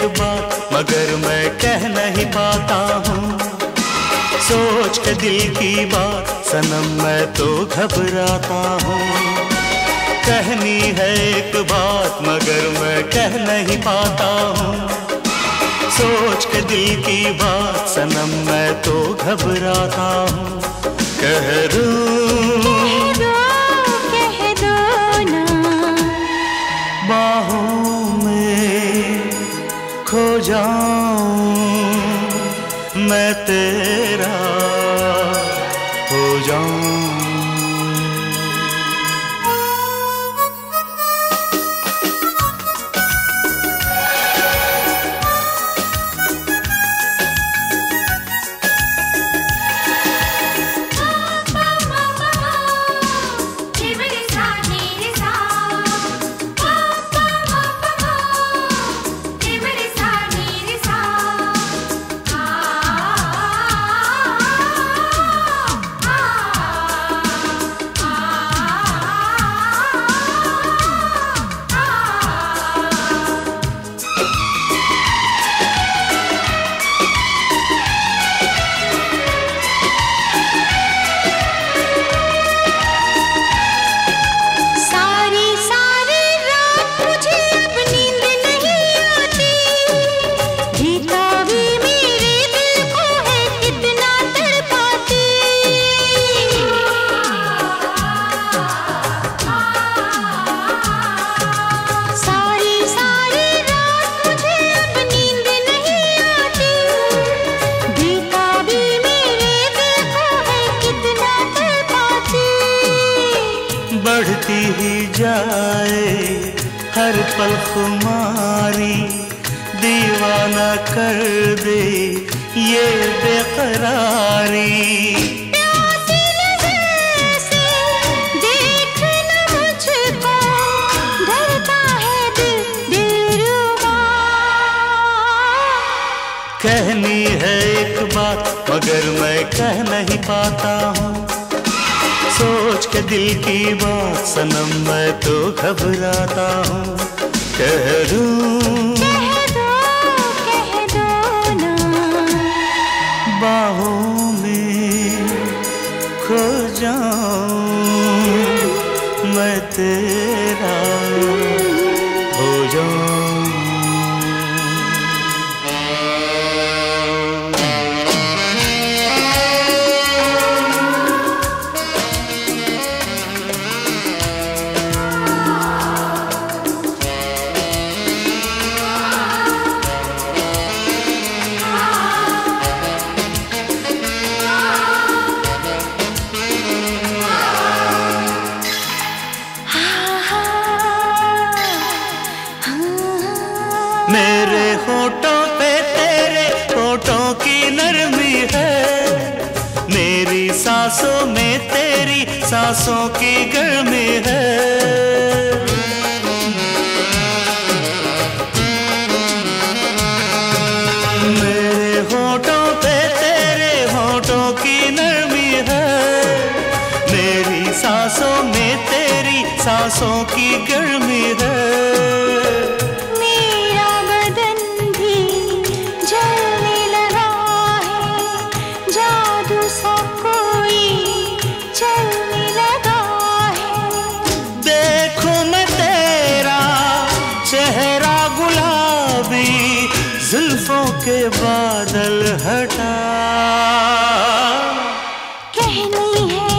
एक बात मगर मैं कह नहीं पाता हूँ, सोच के दिल की बात सनम मैं तो घबराता हूँ। कहनी है एक बात मगर मैं कह नहीं पाता हूँ, सोच के दिल की बात सनम मैं तो घबराता हूँ। कह दूँ खो जाऊं मैं तेरा हो जाऊं। बढ़ती ही जाए हर पल खुमारी, दीवाना कर दे ये बेकरारी। कहनी है एक बात मगर मैं कह नहीं पाता हूँ, सोच के दिल की बात सनम मैं तो घबराता हूँ। कह दो ना बाहों में खो जाऊं मैं तेरा हो जाऊं। मेरे होठों पे तेरे होठों की नरमी है, मेरी सांसों में तेरी सांसों की गर्मी है। मेरे होठों पे तेरे होठों की नरमी है, मेरी सांसों में तेरी सांसों की गर्मी है। जुल्फों के बादल हटा। कहनी है